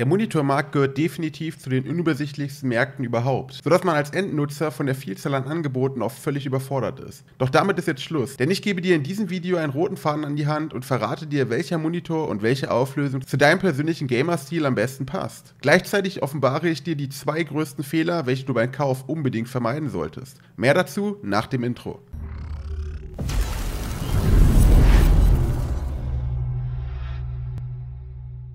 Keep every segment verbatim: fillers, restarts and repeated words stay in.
Der Monitormarkt gehört definitiv zu den unübersichtlichsten Märkten überhaupt, sodass man als Endnutzer von der Vielzahl an Angeboten oft völlig überfordert ist. Doch damit ist jetzt Schluss, denn ich gebe dir in diesem Video einen roten Faden an die Hand und verrate dir, welcher Monitor und welche Auflösung zu deinem persönlichen Gamerstil am besten passt. Gleichzeitig offenbare ich dir die zwei größten Fehler, welche du beim Kauf unbedingt vermeiden solltest. Mehr dazu nach dem Intro.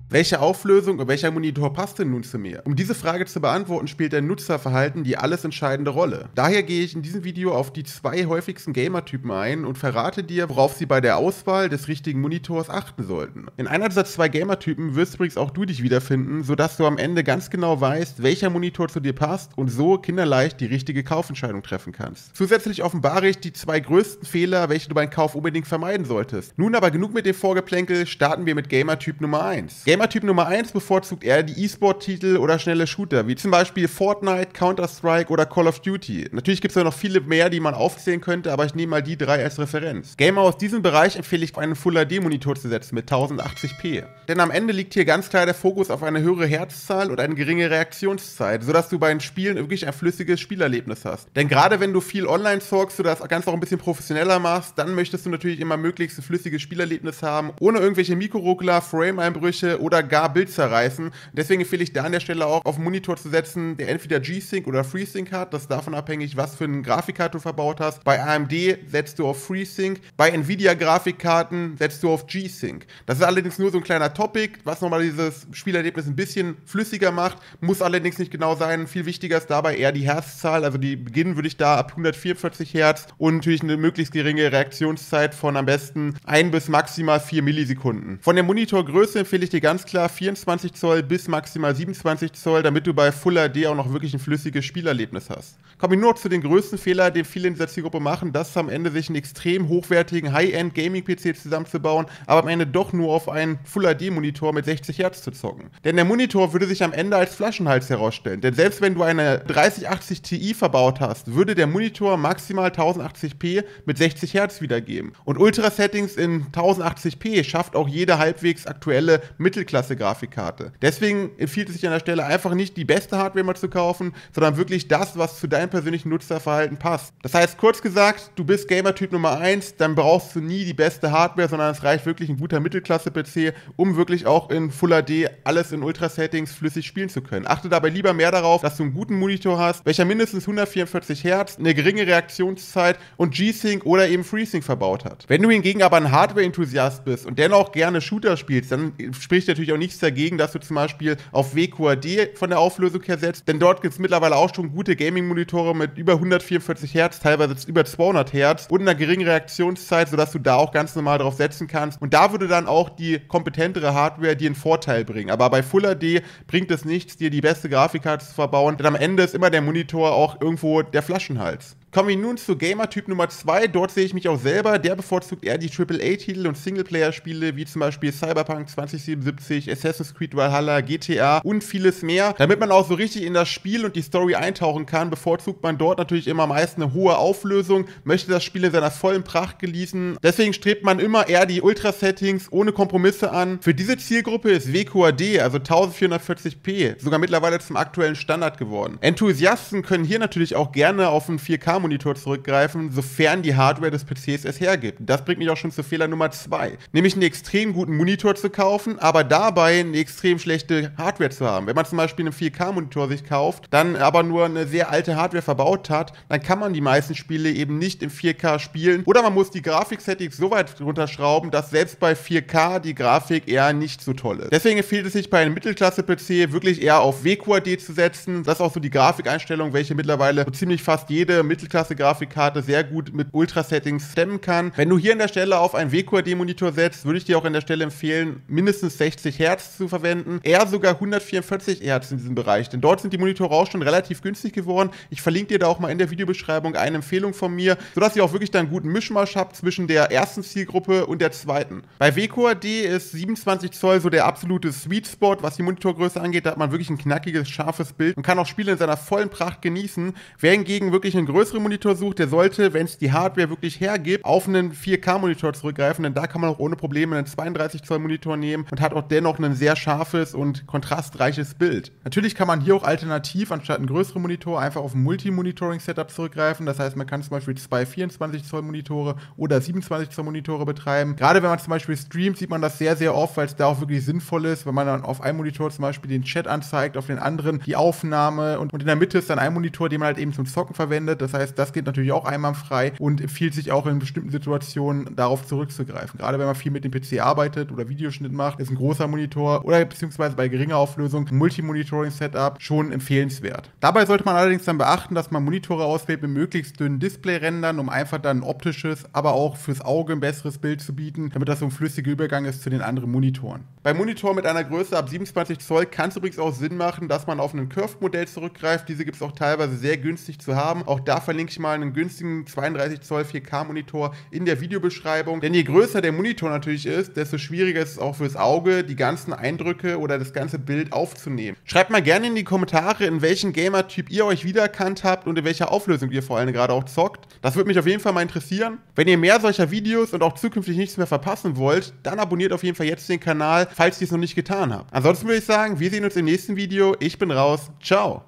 Welche Auflösung und welcher Monitor passt denn nun zu mir? Um diese Frage zu beantworten, spielt dein Nutzerverhalten die alles entscheidende Rolle. Daher gehe ich in diesem Video auf die zwei häufigsten Gamertypen ein und verrate dir, worauf sie bei der Auswahl des richtigen Monitors achten sollten. In einer dieser zwei Gamertypen wirst übrigens auch du dich wiederfinden, sodass du am Ende ganz genau weißt, welcher Monitor zu dir passt und so kinderleicht die richtige Kaufentscheidung treffen kannst. Zusätzlich offenbare ich die zwei größten Fehler, welche du beim Kauf unbedingt vermeiden solltest. Nun aber genug mit dem Vorgeplänkel, starten wir mit Gamertyp Nummer eins. Gamertyp Nummer eins bevorzugt eher die E-Sport-Titel oder schnelle Shooter, wie zum Beispiel Fortnite, Counter-Strike oder Call of Duty. Natürlich gibt es ja noch viele mehr, die man aufzählen könnte, aber ich nehme mal die drei als Referenz. Gamer aus diesem Bereich empfehle ich, auf einen Full H D-Monitor zu setzen mit tausendachtzig p. Denn am Ende liegt hier ganz klar der Fokus auf eine höhere Herzzahl und eine geringe Reaktionszeit, sodass du bei den Spielen wirklich ein flüssiges Spielerlebnis hast. Denn gerade wenn du viel online zockst oder das Ganze auch ein bisschen professioneller machst, dann möchtest du natürlich immer möglichst ein flüssiges Spielerlebnis haben, ohne irgendwelche Mikroruckler, Frame-Einbrüche oder gar Bild zerreißen. Deswegen empfehle ich da an der Stelle auch, auf einen Monitor zu setzen, der entweder G-Sync oder FreeSync hat. Das ist davon abhängig, was für einen Grafikkarte du verbaut hast. Bei A M D setzt du auf FreeSync, bei Nvidia-Grafikkarten setzt du auf G-Sync. Das ist allerdings nur so ein kleiner Topic, was nochmal dieses Spielerlebnis ein bisschen flüssiger macht, muss allerdings nicht genau sein. Viel wichtiger ist dabei eher die Herzzahl, also die beginnen würde ich da ab hundertvierundvierzig Hertz und natürlich eine möglichst geringe Reaktionszeit von am besten ein bis maximal vier Millisekunden. Von der Monitorgröße empfehle ich dir ganz klar vierundzwanzig Zoll bis maximal siebenundzwanzig Zoll, damit du bei Full H D auch noch wirklich ein flüssiges Spielerlebnis hast. Kommen wir nur noch zu den größten Fehlern, den viele in dieser Zielgruppe machen, das am Ende sich einen extrem hochwertigen High-End-Gaming-P C zusammenzubauen, aber am Ende doch nur auf einen Full H D-Monitor mit sechzig Hertz zu zocken. Denn der Monitor würde sich am Ende als Flaschenhals herausstellen, denn selbst wenn du eine dreißig achtzig Ti verbaut hast, würde der Monitor maximal tausendachtzig p mit sechzig Hertz wiedergeben. Und Ultra-Settings in tausendachtzig p schafft auch jede halbwegs aktuelle Mittelklasse-Grafikkarte. Deswegen empfiehlt es sich an der Stelle einfach nicht, die beste Hardware mal zu kaufen, sondern wirklich das, was zu deinem persönlichen Nutzerverhalten passt. Das heißt, kurz gesagt, du bist Gamertyp Nummer eins, dann brauchst du nie die beste Hardware, sondern es reicht wirklich ein guter Mittelklasse-P C, um wirklich auch in Full H D alles in Ultra-Settings flüssig spielen zu können. Achte dabei lieber mehr darauf, dass du einen guten Monitor hast, welcher mindestens hundertvierundvierzig Hertz, eine geringe Reaktionszeit und G-Sync oder eben FreeSync verbaut hat. Wenn du hingegen aber ein Hardware-Enthusiast bist und dennoch gerne Shooter spielst, dann spricht natürlich auch nichts dagegen, dass du zum Beispiel auf W Q H D von der Auflösung her setzt, denn dort gibt es mittlerweile auch schon gute Gaming-Monitore mit über hundertvierundvierzig Hertz, teilweise über zweihundert Hertz und einer geringen Reaktionszeit, sodass du da auch ganz normal drauf setzen kannst. Und da würde dann auch die kompetentere Hardware dir einen Vorteil bringen. Aber bei Full H D bringt es nichts, dir die beste Grafikkarte zu verbauen, denn am Ende ist immer der Monitor auch irgendwo der Flaschenhals. Kommen wir nun zu Gamertyp Nummer zwei, dort sehe ich mich auch selber, der bevorzugt eher die Triple A Titel und Singleplayer-Spiele wie zum Beispiel Cyberpunk zwanzig siebenundsiebzig, Assassin's Creed Valhalla, G T A und vieles mehr. Damit man auch so richtig in das Spiel und die Story eintauchen kann, bevorzugt man dort natürlich immer am meisten eine hohe Auflösung, möchte das Spiel in seiner vollen Pracht genießen. Deswegen strebt man immer eher die Ultra-Settings ohne Kompromisse an. Für diese Zielgruppe ist W Q H D, also vierzehnhundertvierzig p, sogar mittlerweile zum aktuellen Standard geworden. Enthusiasten können hier natürlich auch gerne auf einen vier K-Monitor zurückgreifen, sofern die Hardware des P Cs es hergibt. Das bringt mich auch schon zu Fehler Nummer zwei, nämlich einen extrem guten Monitor zu kaufen, aber dabei eine extrem schlechte Hardware zu haben. Wenn man zum Beispiel einen vier K-Monitor sich kauft, dann aber nur eine sehr alte Hardware verbaut hat, dann kann man die meisten Spiele eben nicht in vier K spielen oder man muss die Grafik-Settings so weit runterschrauben, dass selbst bei vier K die Grafik eher nicht so toll ist. Deswegen empfiehlt es sich bei einem Mittelklasse-P C wirklich eher auf W Q H D zu setzen. Das ist auch so die Grafikeinstellung, welche mittlerweile so ziemlich fast jede Mittelklasse Grafikkarte sehr gut mit Ultra-Settings stemmen kann. Wenn du hier an der Stelle auf einen W Q H D-Monitor setzt, würde ich dir auch an der Stelle empfehlen, mindestens sechzig Hertz zu verwenden, eher sogar hundertvierundvierzig Hertz in diesem Bereich, denn dort sind die Monitore auch schon relativ günstig geworden. Ich verlinke dir da auch mal in der Videobeschreibung eine Empfehlung von mir, sodass ihr auch wirklich dann einen guten Mischmasch habt zwischen der ersten Zielgruppe und der zweiten. Bei W Q H D ist siebenundzwanzig Zoll so der absolute Sweet Spot, was die Monitorgröße angeht. Da hat man wirklich ein knackiges, scharfes Bild und kann auch Spiele in seiner vollen Pracht genießen. Wer hingegen wirklich einen größeren größeren Monitor sucht, der sollte, wenn es die Hardware wirklich hergibt, auf einen vier K Monitor zurückgreifen, denn da kann man auch ohne Probleme einen zweiunddreißig Zoll Monitor nehmen und hat auch dennoch ein sehr scharfes und kontrastreiches Bild. Natürlich kann man hier auch alternativ anstatt einen größeren Monitor einfach auf ein Multi-Monitoring-Setup zurückgreifen, das heißt, man kann zum Beispiel zwei vierundzwanzig Zoll Monitore oder siebenundzwanzig Zoll Monitore betreiben. Gerade wenn man zum Beispiel streamt, sieht man das sehr, sehr oft, weil es da auch wirklich sinnvoll ist, wenn man dann auf einem Monitor zum Beispiel den Chat anzeigt, auf den anderen die Aufnahme und, und in der Mitte ist dann ein Monitor, den man halt eben zum Zocken verwendet. Das heißt, das geht natürlich auch einwandfrei und empfiehlt sich auch in bestimmten Situationen darauf zurückzugreifen. Gerade wenn man viel mit dem P C arbeitet oder Videoschnitt macht, ist ein großer Monitor oder beziehungsweise bei geringer Auflösung ein Multi-Monitoring-Setup schon empfehlenswert. Dabei sollte man allerdings dann beachten, dass man Monitore auswählt mit möglichst dünnen Display-Rändern, um einfach dann ein optisches, aber auch fürs Auge ein besseres Bild zu bieten, damit das so ein flüssiger Übergang ist zu den anderen Monitoren. Beim Monitor mit einer Größe ab siebenundzwanzig Zoll kann es übrigens auch Sinn machen, dass man auf ein Curve-Modell zurückgreift. Diese gibt es auch teilweise sehr günstig zu haben. Auch da verlinke ich mal einen günstigen zweiunddreißig Zoll vier K Monitor in der Videobeschreibung. Denn je größer der Monitor natürlich ist, desto schwieriger ist es auch fürs Auge, die ganzen Eindrücke oder das ganze Bild aufzunehmen. Schreibt mal gerne in die Kommentare, in welchen Gamer-Typ ihr euch wiedererkannt habt und in welcher Auflösung ihr vor allem gerade auch zockt. Das würde mich auf jeden Fall mal interessieren. Wenn ihr mehr solcher Videos und auch zukünftig nichts mehr verpassen wollt, dann abonniert auf jeden Fall jetzt den Kanal, falls ihr es noch nicht getan habt. Ansonsten würde ich sagen, wir sehen uns im nächsten Video. Ich bin raus. Ciao.